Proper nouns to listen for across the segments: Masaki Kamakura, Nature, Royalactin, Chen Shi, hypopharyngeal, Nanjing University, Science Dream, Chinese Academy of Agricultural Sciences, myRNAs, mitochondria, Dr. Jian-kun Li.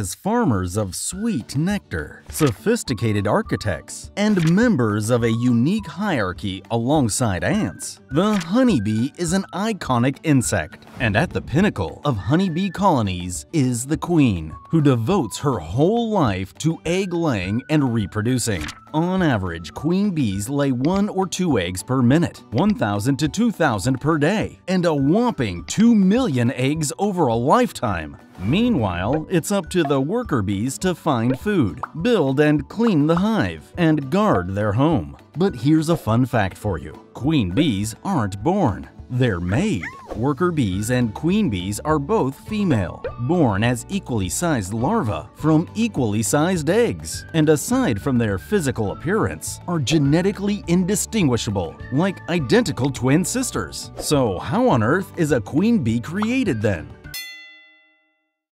as farmers of sweet nectar, sophisticated architects, and members of a unique hierarchy alongside ants. The honeybee is an iconic insect, and at the pinnacle of honeybee colonies is the queen, who devotes her whole life to egg-laying and reproducing. On average, queen bees lay 1 or 2 eggs per minute, 1,000 to 2,000 per day, and a whopping 2 million eggs over a lifetime. Meanwhile, it's up to the worker bees to find food, build and clean the hive, and guard their home. But here's a fun fact for you. Queen bees aren't born. They're made. Worker bees and queen bees are both female, born as equally sized larvae from equally sized eggs, and aside from their physical appearance, are genetically indistinguishable, like identical twin sisters. So how on earth is a queen bee created then?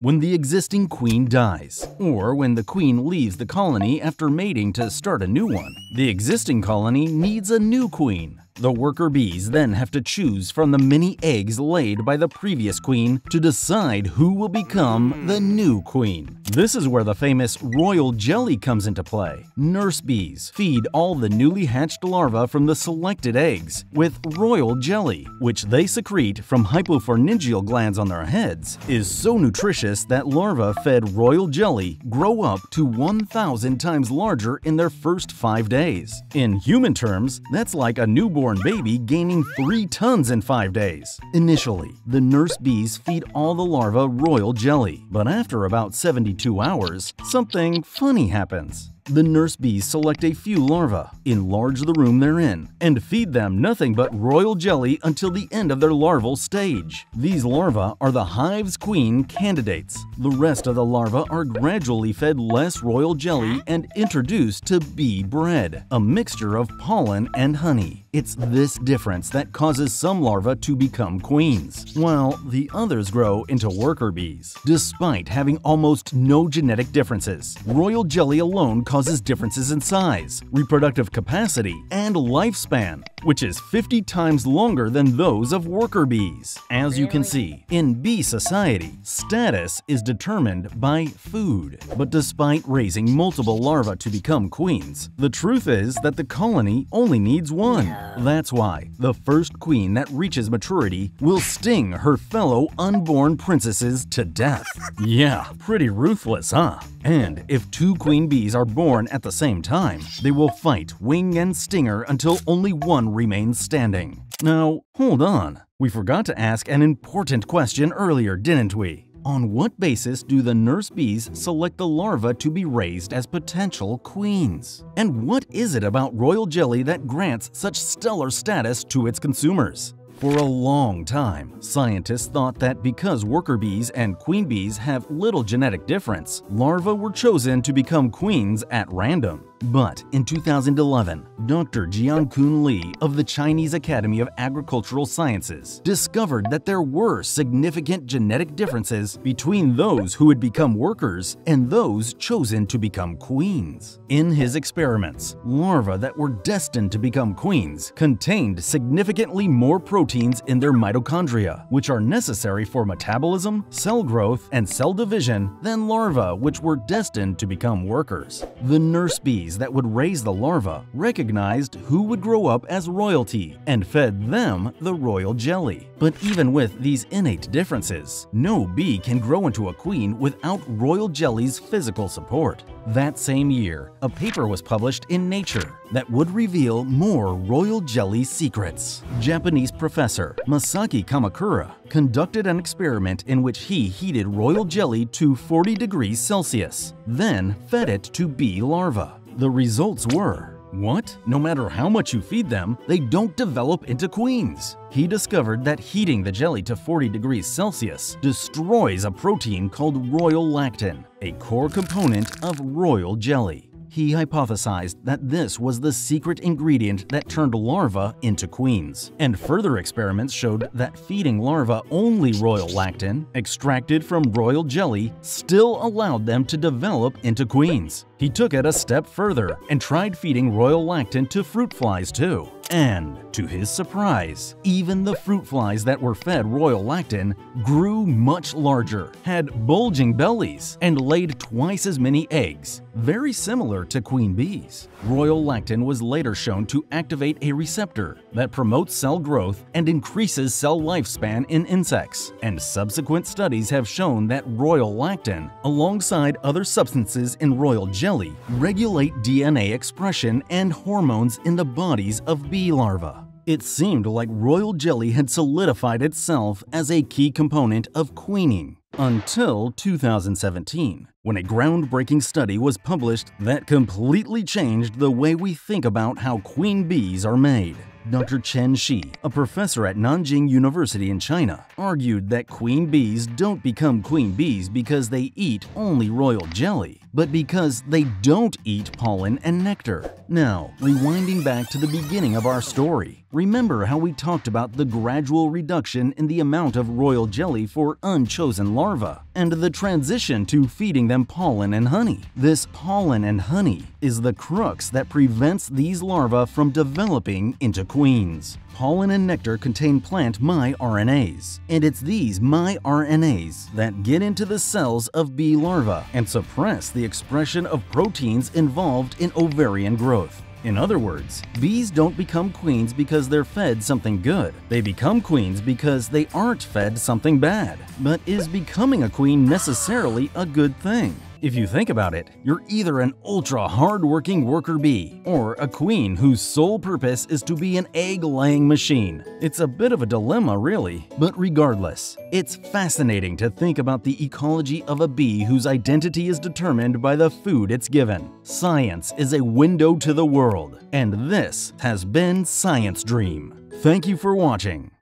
When the existing queen dies, or when the queen leaves the colony after mating to start a new one, the existing colony needs a new queen. The worker bees then have to choose from the many eggs laid by the previous queen to decide who will become the new queen. This is where the famous royal jelly comes into play. Nurse bees feed all the newly hatched larvae from the selected eggs with royal jelly, which they secrete from hypopharyngeal glands on their heads, is so nutritious that larvae fed royal jelly grow up to 1,000 times larger in their first 5 days. In human terms, that's like a newborn baby gaining 3 tons in 5 days. Initially, the nurse bees feed all the larvae royal jelly, but after about 72 hours, something funny happens. The nurse bees select a few larvae, enlarge the room they're in, and feed them nothing but royal jelly until the end of their larval stage. These larvae are the hive's queen candidates. The rest of the larvae are gradually fed less royal jelly and introduced to bee bread, a mixture of pollen and honey. It's this difference that causes some larvae to become queens, while the others grow into worker bees. Despite having almost no genetic differences, royal jelly alone causes differences in size, reproductive capacity, and lifespan, which is 50 times longer than those of worker bees. As you can see, in bee society, status is determined by food. But despite raising multiple larvae to become queens, the truth is that the colony only needs one. That's why the first queen that reaches maturity will sting her fellow unborn princesses to death. Yeah, pretty ruthless, huh? And if 2 queen bees are born at the same time, they will fight wing and stinger until only one remains standing. Now, hold on. We forgot to ask an important question earlier, didn't we? On what basis do the nurse bees select the larvae to be raised as potential queens? And what is it about royal jelly that grants such stellar status to its consumers? For a long time, scientists thought that because worker bees and queen bees have little genetic difference, larvae were chosen to become queens at random. But in 2011, Dr. Jian-kun Li of the Chinese Academy of Agricultural Sciences discovered that there were significant genetic differences between those who had become workers and those chosen to become queens. In his experiments, larvae that were destined to become queens contained significantly more proteins in their mitochondria, which are necessary for metabolism, cell growth, and cell division, than larvae which were destined to become workers. The nurse bees that would raise the larvae recognized who would grow up as royalty and fed them the royal jelly. But even with these innate differences, no bee can grow into a queen without royal jelly's physical support. That same year, a paper was published in Nature that would reveal more royal jelly secrets. Japanese professor Masaki Kamakura conducted an experiment in which he heated royal jelly to 40 degrees Celsius, then fed it to bee larvae. The results were… What? No matter how much you feed them, they don't develop into queens. He discovered that heating the jelly to 40 degrees Celsius destroys a protein called Royalactin, a core component of royal jelly. He hypothesized that this was the secret ingredient that turned larvae into queens. And further experiments showed that feeding larvae only royalactin, extracted from royal jelly, still allowed them to develop into queens. He took it a step further and tried feeding royalactin to fruit flies too. And, to his surprise, even the fruit flies that were fed Royalactin grew much larger, had bulging bellies, and laid twice as many eggs, very similar to queen bees. Royalactin was later shown to activate a receptor that promotes cell growth and increases cell lifespan in insects, and subsequent studies have shown that Royalactin, alongside other substances in royal jelly, regulate DNA expression and hormones in the bodies of bee larvae. It seemed like royal jelly had solidified itself as a key component of queening, until 2017, when a groundbreaking study was published that completely changed the way we think about how queen bees are made. Dr. Chen Shi, a professor at Nanjing University in China, argued that queen bees don't become queen bees because they eat only royal jelly, but because they don't eat pollen and nectar. Now, rewinding back to the beginning of our story, remember how we talked about the gradual reduction in the amount of royal jelly for unchosen larvae, and the transition to feeding them pollen and honey. This pollen and honey is the crux that prevents these larvae from developing into queens. Pollen and nectar contain plant myRNAs, and it's these myRNAs that get into the cells of bee larvae and suppress the expression of proteins involved in ovarian growth. In other words, bees don't become queens because they're fed something good. They become queens because they aren't fed something bad. But is becoming a queen necessarily a good thing? If you think about it, you're either an ultra hard-working worker bee or a queen whose sole purpose is to be an egg-laying machine. It's a bit of a dilemma, really. But regardless, it's fascinating to think about the ecology of a bee whose identity is determined by the food it's given. Science is a window to the world, and this has been Science Dream. Thank you for watching.